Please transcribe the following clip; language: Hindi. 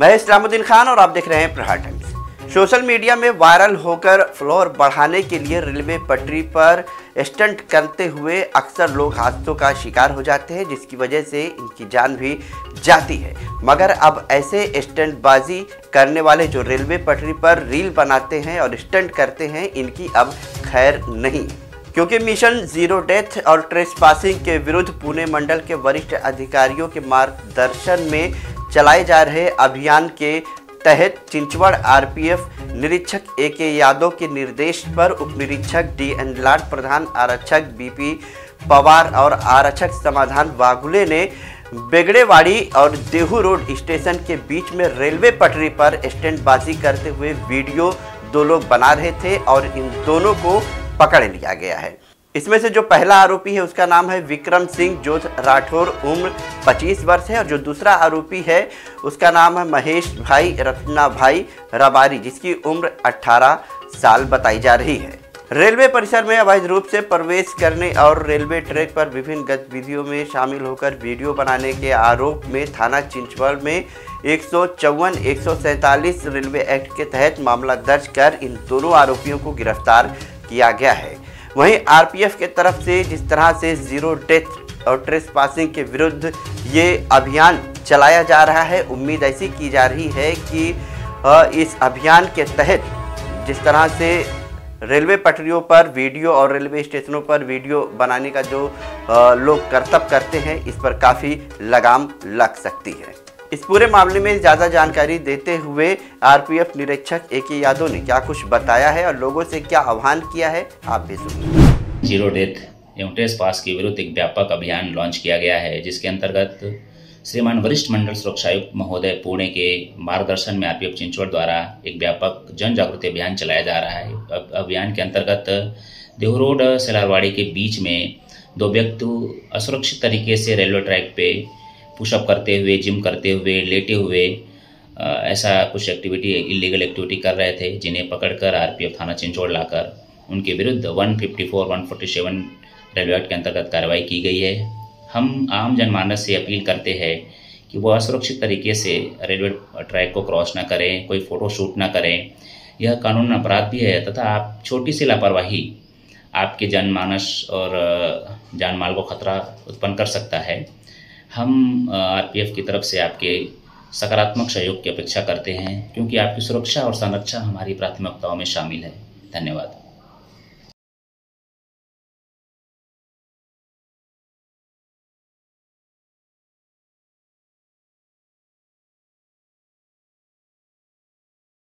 मैं इस्लामुद्दीन खान और आप देख रहे हैं प्रहार टाइम्स। सोशल मीडिया में वायरल होकर फ्लोर बढ़ाने के लिए रेलवे पटरी पर स्टंट करते हुए अक्सर लोग हादसों का शिकार हो जाते हैं, जिसकी वजह से इनकी जान भी जाती है। मगर अब ऐसे स्टंटबाजी करने वाले जो रेलवे पटरी पर रील बनाते हैं और स्टंट करते हैं, इनकी अब खैर नहीं, क्योंकि मिशन जीरो डेथ और ट्रेसपासिंग के विरुद्ध पुणे मंडल के वरिष्ठ अधिकारियों के मार्गदर्शन में चलाए जा रहे अभियान के तहत चिंचवाड़ आरपीएफ निरीक्षक ए. के. यादव के निर्देश पर उप निरीक्षक DN लाल, प्रधान आरक्षक BP पवार और आरक्षक समाधान वागुले ने बेगड़ेवाड़ी और देहू रोड स्टेशन के बीच में रेलवे पटरी पर स्टैंडबाजी करते हुए वीडियो दो लोग बना रहे थे और इन दोनों को पकड़ लिया गया है। इसमें से जो पहला आरोपी है उसका नाम है विक्रम सिंह जोध राठौर, उम्र 25 वर्ष है, और जो दूसरा आरोपी है उसका नाम है महेश भाई रत्ना भाई रबारी, जिसकी उम्र 18 साल बताई जा रही है। रेलवे परिसर में अवैध रूप से प्रवेश करने और रेलवे ट्रैक पर विभिन्न गतिविधियों में शामिल होकर वीडियो बनाने के आरोप में थाना चिंचवाड़ में 154-147 रेलवे एक्ट के तहत मामला दर्ज कर इन दोनों आरोपियों को गिरफ्तार किया गया है। वहीं आरपीएफ के तरफ से जिस तरह से जीरो डेथ और ट्रेसपासिंग के विरुद्ध ये अभियान चलाया जा रहा है, उम्मीद ऐसी की जा रही है कि इस अभियान के तहत जिस तरह से रेलवे पटरियों पर वीडियो और रेलवे स्टेशनों पर वीडियो बनाने का जो लोग करतब करते हैं, इस पर काफ़ी लगाम लग सकती है। इस पूरे मामले में ज़्यादा जानकारी देते हुए आरपीएफ निरीक्षक ए. के. यादव ने क्या कुछ बताया है और लोगों से क्या आह्वान किया है, आप भी सुनिए। जीरो डेथ एवं ट्रेसपास के विरुद्ध एक व्यापक अभियान लॉन्च किया गया है, जिसके अंतर्गत श्रीमान वरिष्ठ मंडल सुरक्षायुक्त महोदय पुणे के मार्गदर्शन में आरपीएफ चिंचवड़ द्वारा एक व्यापक जन जागृति अभियान चलाया जा रहा है। अभियान के अंतर्गत देहू रोड सिलारवाड़ी के बीच में दो व्यक्ति असुरक्षित तरीके से रेलवे ट्रैक पे पुशअप करते हुए, जिम करते हुए, लेटे हुए ऐसा कुछ एक्टिविटी, इलीगल एक्टिविटी कर रहे थे, जिन्हें पकड़कर आरपीएफ थाना चिंचवड़ लाकर उनके विरुद्ध 154, 147 रेलवे एक्ट के अंतर्गत कार्रवाई की गई है। हम आम जनमानस से अपील करते हैं कि वह असुरक्षित तरीके से रेलवे ट्रैक को क्रॉस ना करें, कोई फ़ोटो शूट ना करें। यह कानून अपराध भी है तथा आप छोटी सी लापरवाही आपके जनमानस और जानमाल को खतरा उत्पन्न कर सकता है। हम आरपीएफ की तरफ से आपके सकारात्मक सहयोग की अपेक्षा करते हैं, क्योंकि आपकी सुरक्षा और संरक्षा हमारी प्राथमिकताओं में शामिल है। धन्यवाद।